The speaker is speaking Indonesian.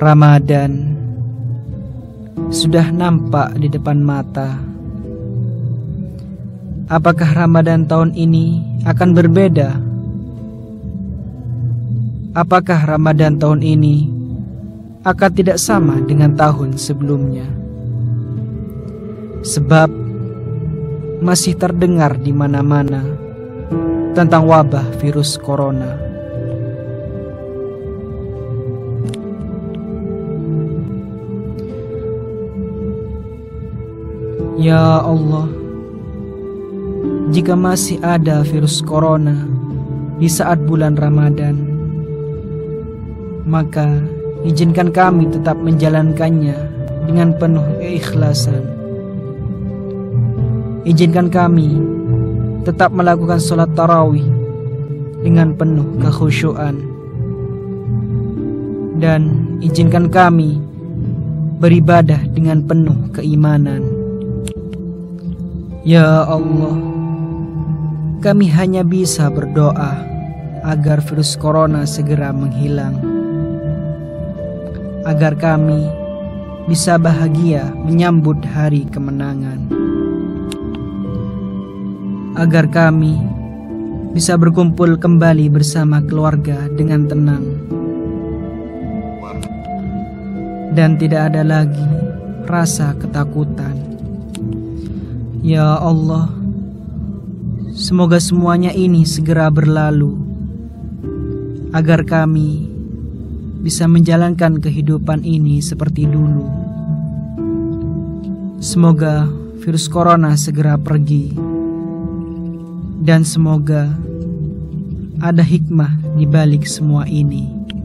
Ramadan sudah nampak di depan mata. Apakah Ramadan tahun ini akan berbeda? Apakah Ramadan tahun ini akan tidak sama dengan tahun sebelumnya? Sebab masih terdengar di mana-mana tentang wabah virus corona. Ya Allah, jika masih ada virus corona di saat bulan Ramadan, maka izinkan kami tetap menjalankannya dengan penuh keikhlasan. Izinkan kami tetap melakukan sholat tarawih dengan penuh kekhusyuan. Dan izinkan kami beribadah dengan penuh keimanan. Ya Allah, kami hanya bisa berdoa agar virus corona segera menghilang, agar kami bisa bahagia menyambut hari kemenangan, agar kami bisa berkumpul kembali bersama keluarga dengan tenang, dan tidak ada lagi rasa ketakutan. Ya Allah, semoga semuanya ini segera berlalu, agar kami bisa menjalankan kehidupan ini seperti dulu. Semoga virus corona segera pergi, dan semoga ada hikmah di balik semua ini.